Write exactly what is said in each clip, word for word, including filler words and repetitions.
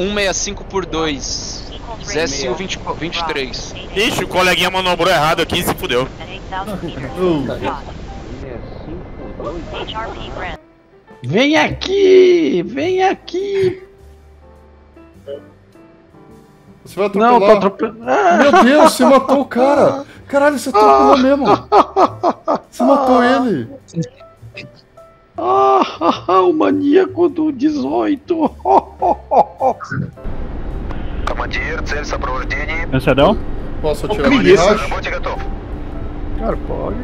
cento e sessenta e cinco por dois. Zé Sil vinte e três. Ixi, o coleguinha manobrou errado aqui e se fudeu. Vem aqui! Vem aqui! Você vai atropelar? Não, tô atropelando. Meu Deus, você matou o cara! Caralho, você atropelou mesmo! Você matou ele! Ah, o maníaco do dezoito! Командир, цель сопровождения. Enxadão? Posso atirar na Mirage? Cara, pode.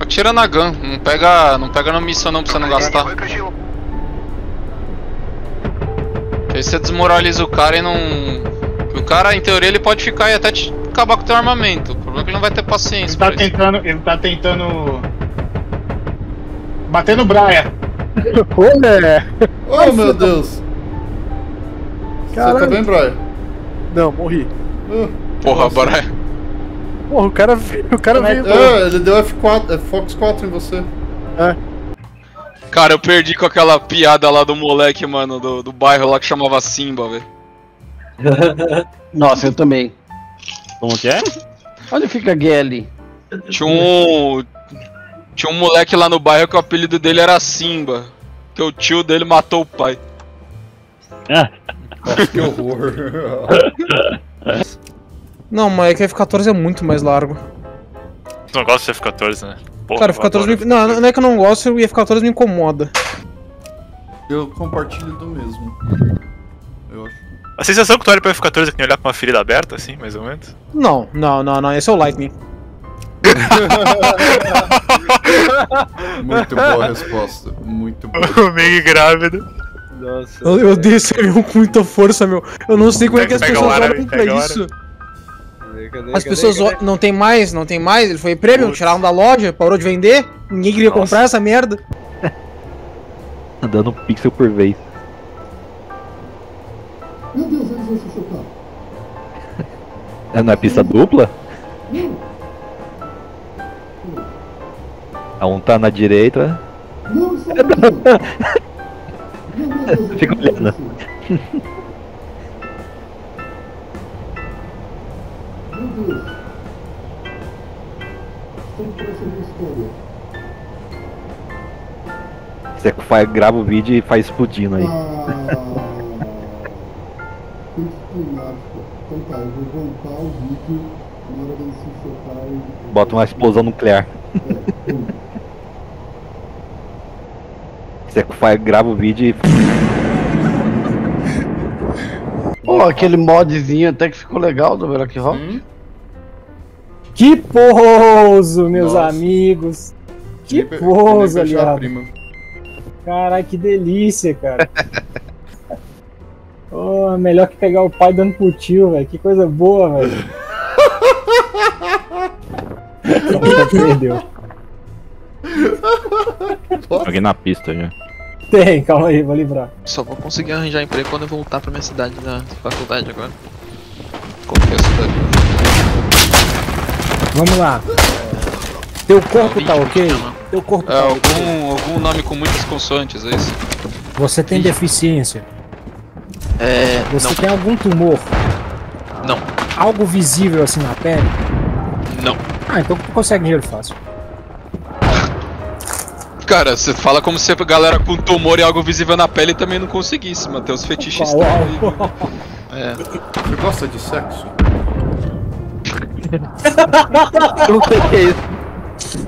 Atira na Gun, não pega, não pega na missão não pra você não gastar. Aí você desmoraliza o cara e não... O cara, em teoria, ele pode ficar e até te... acabar com o teu armamento. O problema é que ele não vai ter paciência. Ele tá tentando... Isso. Ele tá tentando... bater no Braia. Olha! Oh, meu Deus! Caralho. Você tá bem, Braia? Não, morri. Uh, Porra, Braia. Porra, o cara veio, o cara veio. É, ele deu F quatro, Fox quatro em você. É. Cara, eu perdi com aquela piada lá do moleque, mano, do, do bairro lá que chamava Simba, velho. Nossa, eu também. Como que é? Onde fica Gelly? Tinha um... Tinha um moleque lá no bairro que o apelido dele era Simba. Que o tio dele matou o pai. É. Nossa, que horror. Não, mas é que F quatorze é muito mais largo. Tu não gosta de F quatorze, né? Porra, cara, F quatorze me... não, não é que eu não gosto, o F quatorze me incomoda. Eu compartilho do mesmo. Eu acho. A sensação que tu olha pra F quatorze é que nem olhar pra uma ferida aberta, assim, mais ou menos? Não, não, não, não, esse é o Lightning. Muito boa a resposta, muito boa. Meio grávido. Nossa, eu, eu odeio esse avião com muita força, meu. Eu não sei como é que as pessoas olham pra isso. Cadê, cadê, as pessoas cadê, cadê? Não tem mais, não tem mais. Ele foi premium, tiraram da loja, parou de vender. Ninguém queria Nossa. comprar essa merda. Tá dando um pixel por vez. Meu Deus, eles vão se chutar. É na pista dupla? Não. A um tá na direita. Não, está na direita. Fica olhando. Meu Deus. Você faz, grava o vídeo e faz explodindo aí. Tem que explicar. Então tá, eu vou voltar o vídeo na hora dele se soltar e... Bota uma explosão nuclear. Você faz, grava o vídeo e... Pô, aquele modzinho até que ficou legal do Rock Rock. Hum? Que pouso, meus Nossa. amigos. Que pouso, aliás. Caralho, que delícia, cara. Oh, melhor que pegar o pai dando pro tio, velho. Que coisa boa, velho. Perdeu. Alguém na pista já. Tem, calma aí, vou livrar. Só vou conseguir arranjar emprego quando eu voltar pra minha cidade da faculdade agora. Como que é a cidade? Vamos lá. Teu corpo tá ok? Teu corpo tá ok? Algum, algum nome com muitas consoantes, é isso? Você tem deficiência? É... Você tem algum tumor? Não. Algo visível assim na pele? Não. Ah, então tu consegue dinheiro fácil. Cara, você fala como se a galera com tumor e algo visível na pele também não conseguisse manter os fetiches. Uau, uau. É. Você gosta de sexo? Não sei o que é isso.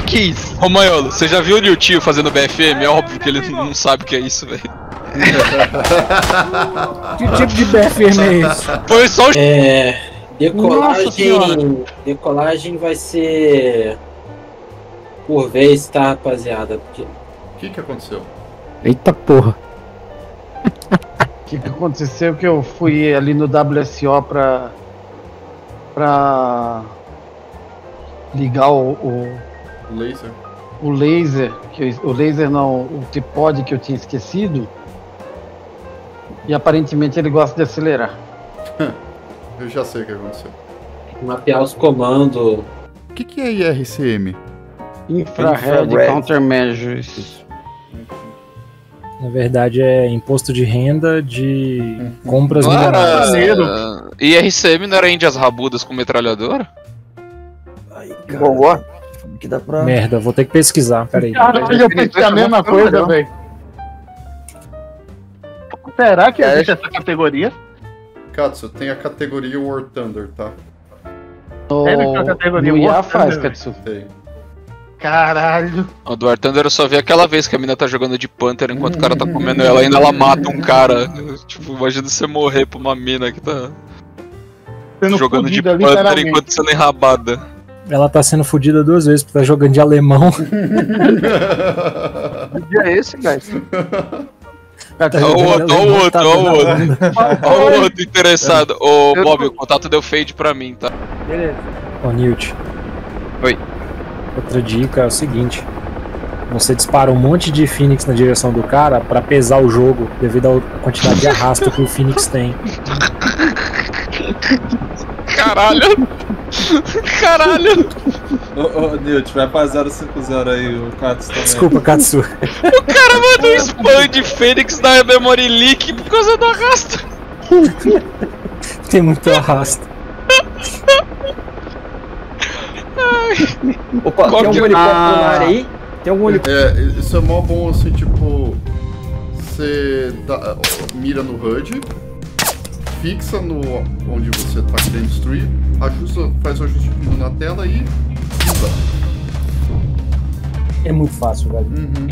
O que é isso? Ô Maiolo, você já viu o Niltinho fazendo B F M? É óbvio que ele não sabe o que é isso, velho. Que tipo de B F M é isso? Foi só o... É... Decolagem, decolagem vai ser por vez, tá, rapaziada? Porque... O que que aconteceu? Eita porra! O que que aconteceu que eu fui ali no W S O pra... pra... ligar o... o, o laser? O laser, que eu, o laser não, o tripod que eu tinha esquecido. E aparentemente ele gosta de acelerar. Eu já sei o que aconteceu. Mapear os comandos. O que, que é I R C M? Infrared Countermeasures. Na verdade é imposto de renda de compras milionárias. Ah, e R C M não era índias rabudas com metralhadora? Ai, cara. Que dá pra... Merda, vou ter que pesquisar, peraí. Caralho, eu pensei a mesma coisa, velho. Será que existe essa categoria? Katsu, tem a categoria War Thunder, tá? Sério que a categoria War Thunder? Katsu. Tem. Caralho. O do War Thunder eu só vi aquela vez que a mina tá jogando de Panther enquanto o cara tá comendo ela, ainda ela mata um cara. Tipo, imagina você morrer pra uma mina que tá sendo jogando fudida, de Panther enquanto sendo enrabada. Ela tá sendo fudida duas vezes porque tá jogando de alemão. Que dia é esse, guys? Olha o outro, olha o outro, olha o outro interessado. Ô, oh, Bob, o contato deu fade pra mim, tá? Beleza. Ô, oh, Newt. Oi. Outra dica é o seguinte: você dispara um monte de Fênix na direção do cara pra pesar o jogo devido à quantidade de arrasto que o Fênix tem. Caralho! Caralho! Ô, oh, oh, Newt, vai pra zero cinco zero aí, o Katsu também. Desculpa, Katsu. O cara mandou um spam de Fênix da Memory Leak por causa do arrasto. Tem muito arrasto. Opa, Bob, tem algum helicóptero ah, na área aí? Tem algum helicóptero? É, isso é mó bom assim, tipo... Você dá, mira no H U D, fixa no onde você tá querendo destruir, ajusta, faz o ajuste na tela e pisa. É muito fácil, velho. Uhum.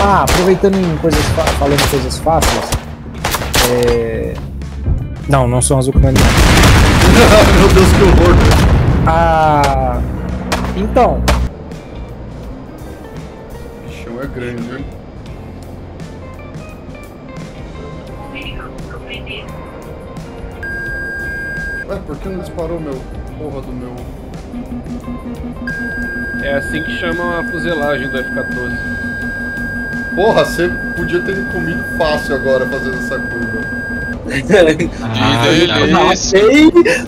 Ah, aproveitando em coisas falando em coisas fáceis... É... Não, não são as ucranianas. Meu Deus, que horror! Ah... Então... O bichão é grande, hein? Ué, por que não disparou meu... porra do meu... É assim que chamam a fuselagem do F quatorze. Porra, você podia ter me comido fácil agora fazendo essa curva. Ah, ele,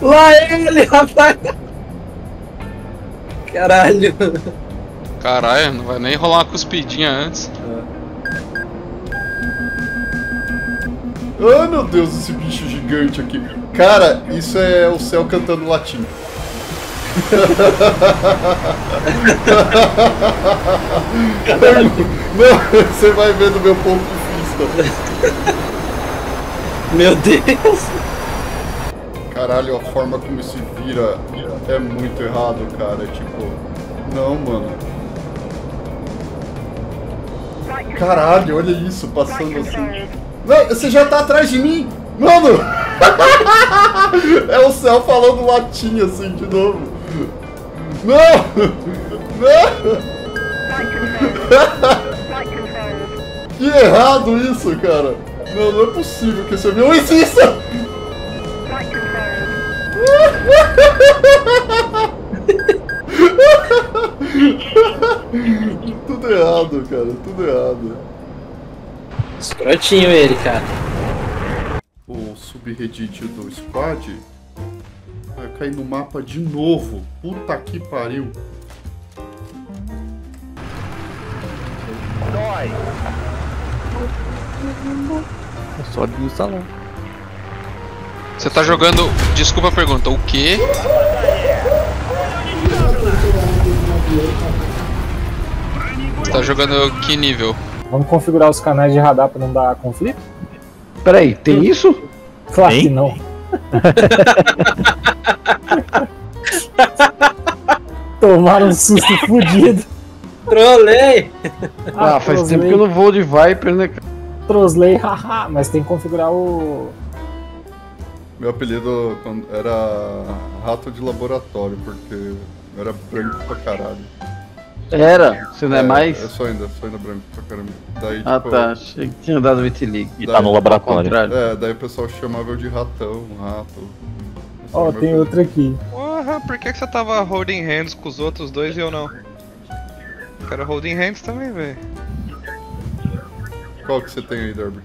lá ele, rapaz! Caralho! Caralho, não vai nem rolar uma cuspidinha antes. Ah, oh, meu Deus, esse bicho gigante aqui. Cara, isso é o céu cantando latim. Não, você vai ver do meu ponto de vista. Meu Deus! Caralho, a forma como se vira é muito errado, cara. Tipo, não, mano. Caralho, olha isso, passando assim. Não, você já tá atrás de mim? Mano! É o céu falando latim assim de novo. Não! Não! Que errado isso, cara! Não, não é possível que esse avião exista! Tudo errado, cara, tudo errado. Escrotinho ele, cara. O subreddit do squad vai cair no mapa de novo. Puta que pariu. Dói! Sobe no salão. Você tá jogando. Desculpa a pergunta, o quê? Você tá jogando que nível? Vamos configurar os canais de radar pra não dar conflito? Peraí, tem isso? Claro que não. Tomaram um susto fudido. Trolei! Ah, ah faz tempo que eu não vou de Viper, né? Trosley, haha, mas tem que configurar o... Meu apelido era rato de laboratório, porque eu era branco pra caralho. Era? Você não é, é mais? É só ainda, só ainda branco pra caramba. Daí, ah tipo, tá, achei que tinha dado vitiligo. E tá no laboratório. É, daí o pessoal chamava eu de ratão, rato. Ó, oh, tem outro aqui. Porra, por que, que você tava holding hands com os outros dois e eu não? Eu quero holding hands também, velho. Qual que você tem aí, Derby?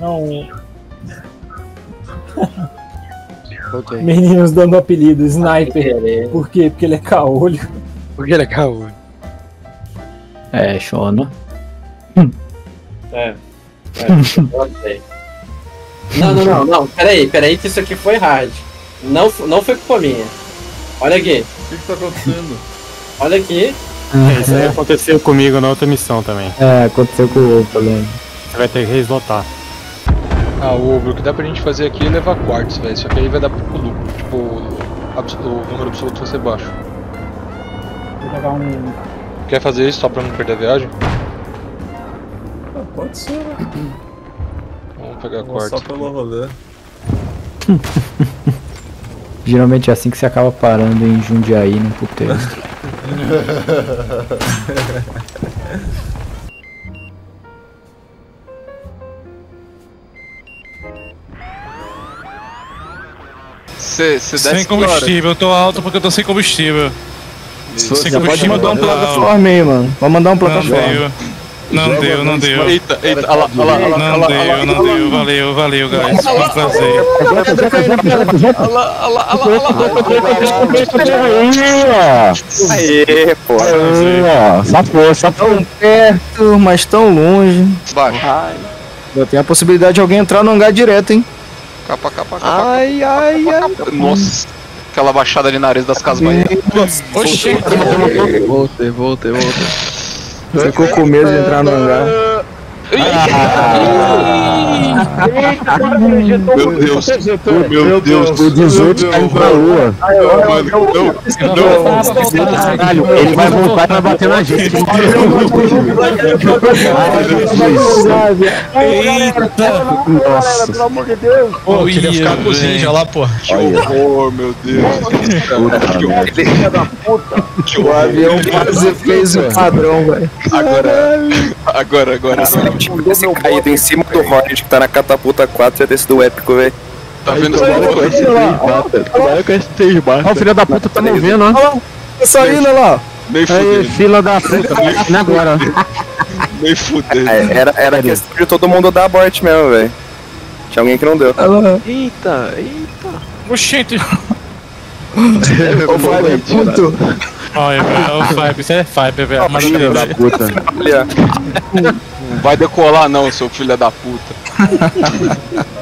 Não. Okay. Meninos dando apelido, Sniper. Por quê? Porque ele é caolho. Porque ele é caolho. É, Shona. É. É. Não, não, não, não. Peraí, peraí que isso aqui foi hard. Não, não foi culpa minha. Olha aqui. O que que tá acontecendo? Olha aqui. É, isso aí aconteceu comigo na outra missão também. É, aconteceu com o ovo também. Você vai ter que reslotar. Ah, ovo, o que dá pra gente fazer aqui é levar quartos, velho. Só que aí vai dar pouco lucro. Tipo, o número absoluto vai ser baixo. Vou pegar um... Quer fazer isso só pra não perder a viagem? Ah, pode ser, né? Vamos pegar quartos. Só pelo rolê. Geralmente é assim que você acaba parando em Jundiaí, num puteiro. Cê, cê sem combustível, eu tô alto porque eu tô sem combustível. Sem combustível, mandar um plataforma aí, mano. Vou mandar um plataforma. Não, não deu, não deu. Eita, eita, olha lá, olha lá. Não deu, não deu. Valeu, valeu, guys. Foi um prazer. Olha lá, olha lá, olha lá. Aê, pô. Sapô, sapô. Tão perto, mas tão longe. Baixo. Tem a possibilidade de alguém entrar no hangar direto, hein? Capa, capa, capa. Ai, capa, ai, capa, ai. Capa. Nossa, aquela baixada ali na areia das Casas Bahia. Oxi. Voltei, voltei, voltei. Ficou com medo de entrar no hangar. Ah. Meu Deus, meu Deus, o dezoito caiu pra lua. Ele vai voltar e vai bater na gente. Eita! Nossa, pelo amor de Deus. Eu queria ficar com os ninja lá, pô. Que horror, meu Deus. O avião quase fez o padrão, velho. Agora, agora, agora. Tipo, desse caído em cima do Hornet que tá na catapulta quatro ia ter sido épico, velho. Tá vendo os malucos? Ó, o filho da puta tá movendo, ó. Olha lá, essa ilha lá. Aí, fila da puta, agora. Nem fudeu. Era, era questão de todo mundo dar abort mesmo, velho. Tinha alguém que não deu. Eita, eita. Oxente. Ô, Fábio, puto. Olha, o Fábio, você é Fábio, velho. Filho da puta. Vai decolar não, seu filho da puta.